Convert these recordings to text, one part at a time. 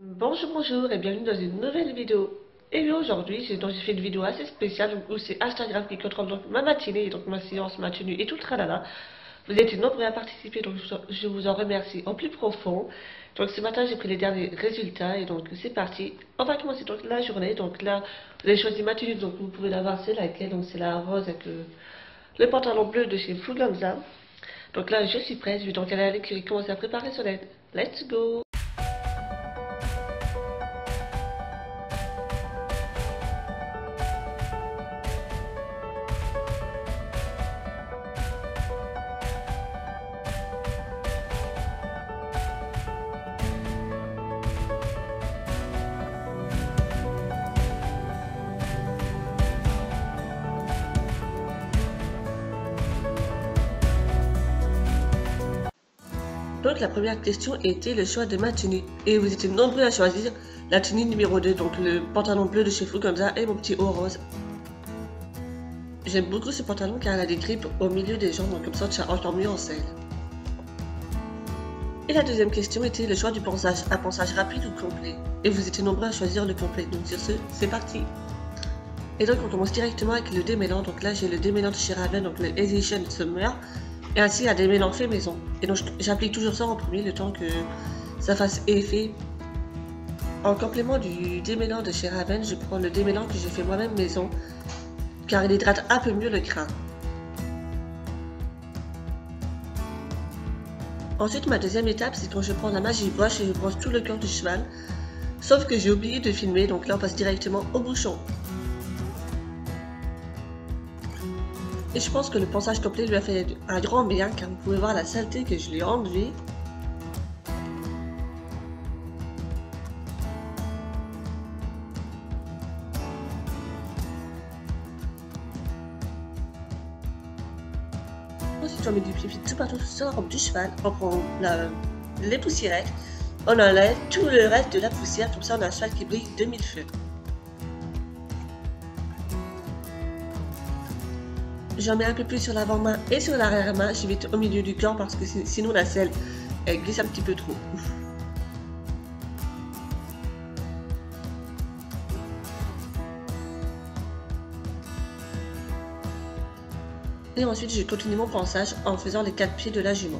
Bonjour et bienvenue dans une nouvelle vidéo. Et aujourd'hui, j'ai fait une vidéo assez spéciale où c'est Instagram qui contrôle donc ma matinée, et donc ma séance, ma tenue et tout le tralala. Vous étiez nombreux à participer, donc je vous en remercie au plus profond. Donc ce matin, j'ai pris les derniers résultats et donc c'est parti. On va commencer donc la journée. Donc là, vous avez choisi ma tenue, donc vous pouvez la voir, c'est laquelle. Donc c'est la rose avec le pantalon bleu de chez Fouganza. Donc là, je suis prête. Je vais donc aller à l'écurie commencer à préparer Solène. Let's go! Donc la première question était le choix de ma tenue. Et vous étiez nombreux à choisir la tenue numéro 2, donc le pantalon bleu de chez Fouganza et mon petit haut rose. J'aime beaucoup ce pantalon car elle a des grippes au milieu des jambes, donc comme ça ça rentre mieux en selle. Et la deuxième question était le choix du pansage, un pansage rapide ou complet. Et vous étiez nombreux à choisir le complet, donc sur ce, c'est parti. Et donc on commence directement avec le démêlant, donc là j'ai le démêlant de chez Ravene, donc le Hazy Chain Summer. Et ainsi à des mélanges faits maison. Et donc j'applique toujours ça en premier le temps que ça fasse effet. En complément du démêlant de chez Ravene, je prends le démêlant que j'ai fait moi-même maison car il hydrate un peu mieux le grain. Ensuite ma deuxième étape c'est quand je prends la Magic Brush et je brosse tout le corps du cheval. Sauf que j'ai oublié de filmer donc là on passe directement au bouchon. Et je pense que le pansage complet lui a fait un grand bien car vous pouvez voir la saleté que je lui ai enlevée. Ensuite on met du pipi tout partout sur la robe du cheval, on prend les poussiérettes, on enlève tout le reste de la poussière, comme ça on a un cheval qui brille de mille feux. J'en mets un peu plus sur l'avant-main et sur l'arrière-main, j'y vais au milieu du corps parce que sinon la selle elle glisse un petit peu trop. Et ensuite je continue mon pansage en faisant les 4 pieds de la jument.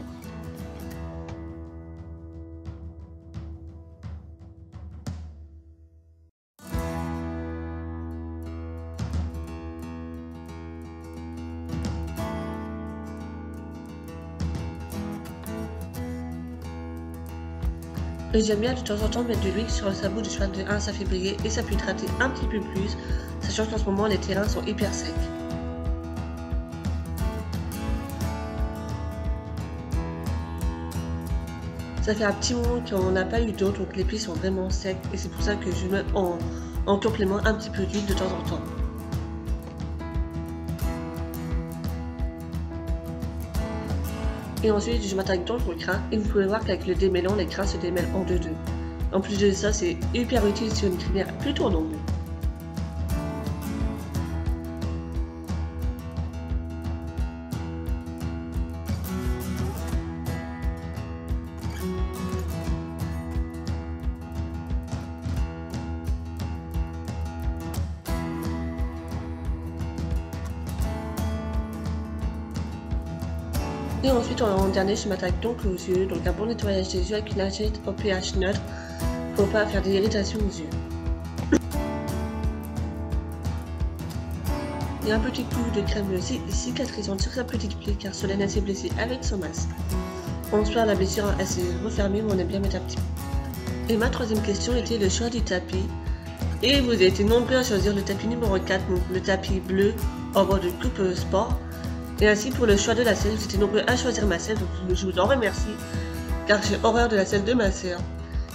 Et j'aime bien de temps en temps mettre de l'huile sur le sabot du cheval de 1, ça fait briller et ça peut hydrater un petit peu plus, sachant qu'en ce moment les terrains sont hyper secs. Ça fait un petit moment qu'on n'a pas eu d'eau, donc les plis sont vraiment secs et c'est pour ça que je mets en complément un petit peu d'huile de temps en temps. Et ensuite je m'attaque donc au crin et vous pouvez voir qu'avec le démêlant les crins se démêlent en deux. En plus de ça c'est hyper utile sur une crinière plutôt longue. Et ensuite en dernier je m'attaque donc aux yeux, donc un bon nettoyage des yeux avec une assiette au pH neutre pour pas faire des irritations aux yeux. Et un petit coup de crème cicatrisante sur sa petite plaie car Solène s'est blessée avec son masque. En soi la blessure elle s'est refermée mais on aime bien mettre un petit peu. Et ma troisième question était le choix du tapis. Et vous avez été nombreux à choisir le tapis numéro 4, donc le tapis bleu en bord de coupe sport. Et ainsi pour le choix de la selle, vous étiez nombreux à choisir ma selle, donc je vous en remercie, car j'ai horreur de la selle de ma sœur.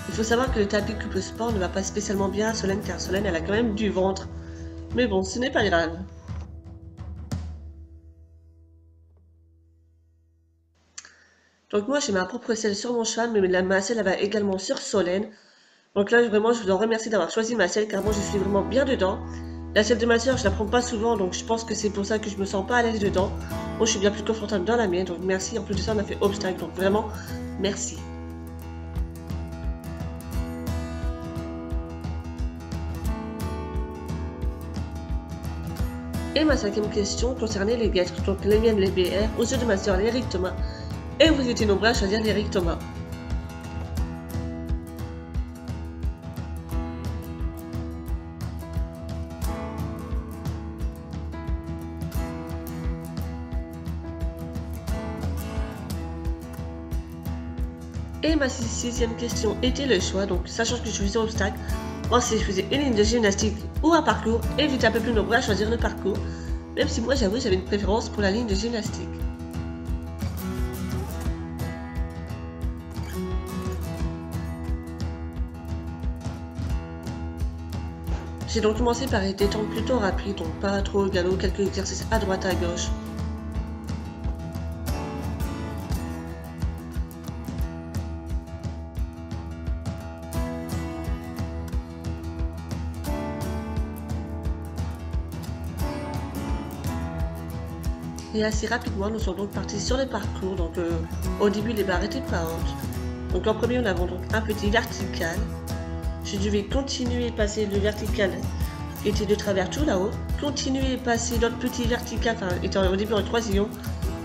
Il faut savoir que le tapis coupe sport ne va pas spécialement bien à Solène, car Solène elle a quand même du ventre. Mais bon, ce n'est pas grave. Donc moi j'ai ma propre selle sur mon cheval, mais ma selle elle va également sur Solène. Donc là vraiment je vous en remercie d'avoir choisi ma selle, car moi je suis vraiment bien dedans. La selle de ma soeur, je la prends pas souvent, donc je pense que c'est pour ça que je me sens pas à l'aise dedans. Moi, je suis bien plus confortable dans la mienne, donc merci. En plus de ça, on a fait obstacle, donc vraiment, merci. Et ma cinquième question concernait les guêtres, donc les miennes, les BR, aux yeux de ma soeur, l'Eric Thomas. Et vous étiez nombreux à choisir l'Eric Thomas. Et ma sixième question était le choix, donc sachant que je faisais obstacle, moi si je faisais une ligne de gymnastique ou un parcours, et j'étais un peu plus nombreux à choisir le parcours, même si moi j'avoue j'avais une préférence pour la ligne de gymnastique. J'ai donc commencé par des temps plutôt rapides, donc pas trop au galop, quelques exercices à droite à gauche. Et assez rapidement, nous sommes donc partis sur les parcours. Donc, au début, les barres étaient pas hautes. Donc, en premier, nous avons donc un petit vertical. Je devais continuer et passer le vertical, était de travers tout là-haut. Continuer et passer notre petit vertical, enfin, étant au début en croisillon,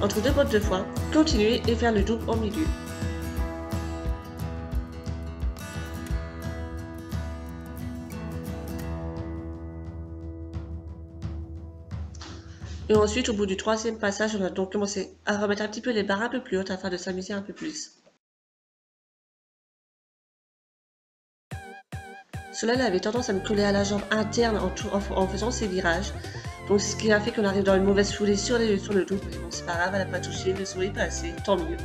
entre deux bottes de foin. Continuer et faire le double au milieu. Et ensuite, au bout du troisième passage, on a donc commencé à remettre un petit peu les barres un peu plus hautes afin de s'amuser un peu plus. Solène avait tendance à me coller à la jambe interne en faisant ses virages. Donc, ce qui a fait qu'on arrive dans une mauvaise foulée sur le dos. Bon, c'est pas grave, elle n'a pas touché, le soleil est passé, tant mieux.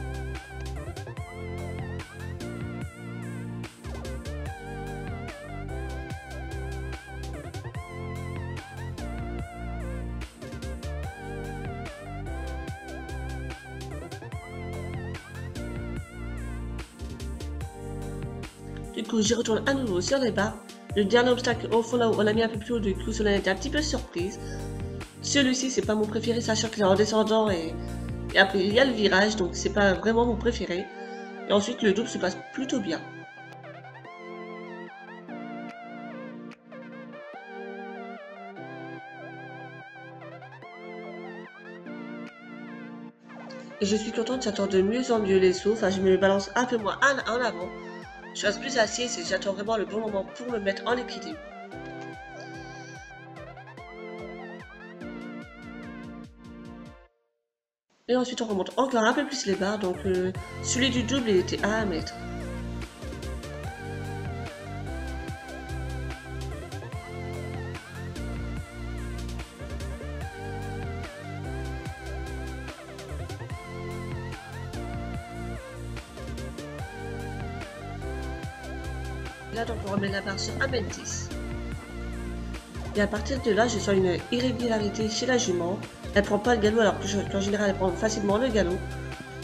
Du coup, j'y retourne à nouveau sur les barres. Le dernier obstacle au fond là où on l'a mis un peu plus haut, du coup, Solène était un petit peu surprise. Celui-ci, c'est pas mon préféré, sachant qu'il est en descendant et après il y a le virage, donc c'est pas vraiment mon préféré. Et ensuite, le double se passe plutôt bien. Et je suis contente, j'attends de mieux en mieux les sauts, enfin, je me balance un peu moins en avant. Je reste plus assise et j'attends vraiment le bon moment pour me mettre en équilibre. Et ensuite on remonte encore un peu plus les barres, donc celui du double il était à 1 mètre. Là donc on remet la barre sur 1m10. Et à partir de là je sens une irrégularité chez la jument. Elle prend pas le galop alors qu'en général elle prend facilement le galop.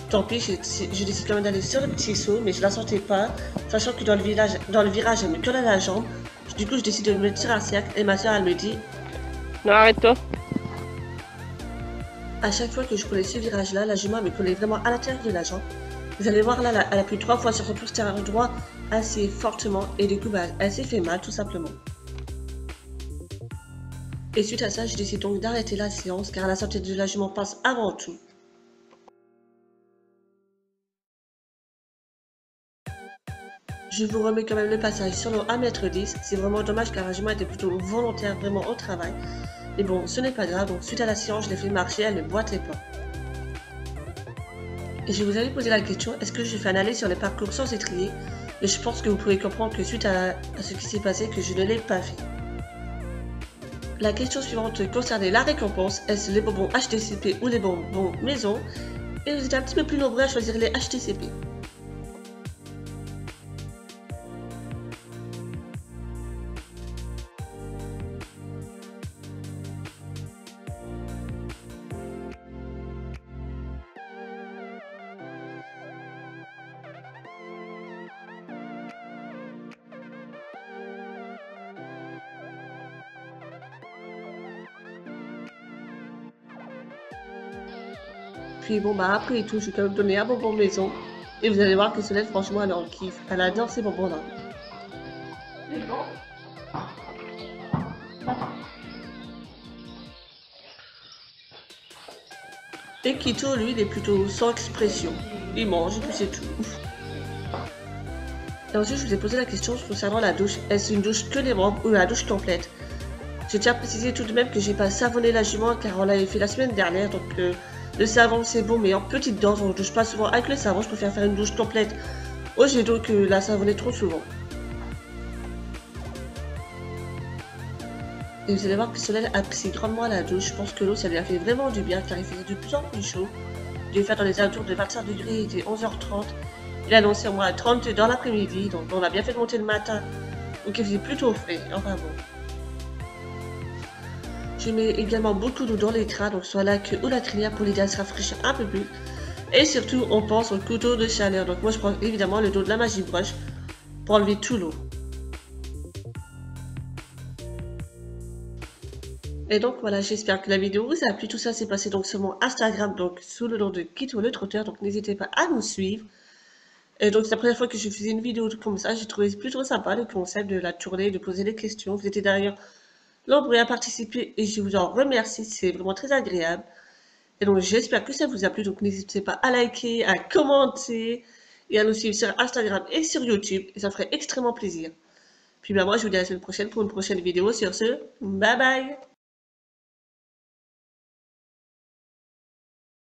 Tant pis, je décide quand même d'aller sur le petit saut, mais je la sentais pas. Sachant que dans le virage elle me colle à la jambe. Du coup je décide de me mettre sur un cercle et ma soeur elle me dit non, arrête-toi. À chaque fois que je prenais ce virage là, la jument me collait vraiment à l'intérieur de la jambe. Vous allez voir, là, elle appuie 3 fois sur son postérieur droit assez fortement et du coup, bah, elle s'est fait mal tout simplement. Et suite à ça, je décide donc d'arrêter la séance car la santé de la jument passe avant tout. Je vous remets quand même le passage sur le 1m10. C'est vraiment dommage car la jument était plutôt volontaire, vraiment au travail. Mais bon, ce n'est pas grave, donc suite à la séance, je l'ai fait marcher, elle ne boitait pas. Et je vous avais posé la question, est-ce que je fais un aller sur les parcours sans étrier? Mais je pense que vous pouvez comprendre que suite à ce qui s'est passé, que je ne l'ai pas fait. La question suivante concernait la récompense, est-ce les bonbons HTCP ou les bonbons maison? Et vous étiez un petit peu plus nombreux à choisir les HTCP. Puis bon bah après et tout, je vais quand même donner un bonbon maison et vous allez voir que Solène franchement elle en kiffe, elle adore ces bonbons là. Et Quito, lui, il est plutôt sans expression. Il mange et puis c'est tout. Et ensuite, je vous ai posé la question concernant la douche. Est-ce une douche que les membres ou la douche complète? Je tiens à préciser tout de même que j'ai pas savonné la jument car on l'avait fait la semaine dernière. Donc le savon c'est bon, mais en petite danse, on ne douche pas souvent avec le savon. Je préfère faire une douche complète au jet d'eau que la savonner trop souvent. Et vous allez voir que Solène apprécie grandement la douche. Je pense que l'eau ça lui a fait vraiment du bien car il faisait de plus en plus chaud. J'ai fait dans les alentours de 25 degrés, il était 11h30. Il annonçait au moins 30 dans l'après-midi, donc on a bien fait de monter le matin. Donc il faisait plutôt frais, enfin bon. Je mets également beaucoup d'eau dans les trains, donc soit la queue ou la crinière pour l'aider à se rafraîchir un peu plus. Et surtout, on pense au couteau de chaleur. Donc moi je prends évidemment le dos de la Magic Brush pour enlever tout l'eau. Et donc voilà, j'espère que la vidéo vous a plu. Tout ça s'est passé donc sur mon Instagram, donc sous le nom de Quito le Trotteur. Donc n'hésitez pas à nous suivre. Et donc c'est la première fois que je faisais une vidéo comme ça. J'ai trouvé plutôt sympa le concept de la tournée, de poser des questions. Vous étiez d'ailleurs nombreux à participer et je vous en remercie. C'est vraiment très agréable. Et donc j'espère que ça vous a plu. Donc n'hésitez pas à liker, à commenter et à nous suivre sur Instagram et sur YouTube. Et ça ferait extrêmement plaisir. Puis bah, moi je vous dis à la semaine prochaine pour une prochaine vidéo. Sur ce, bye bye.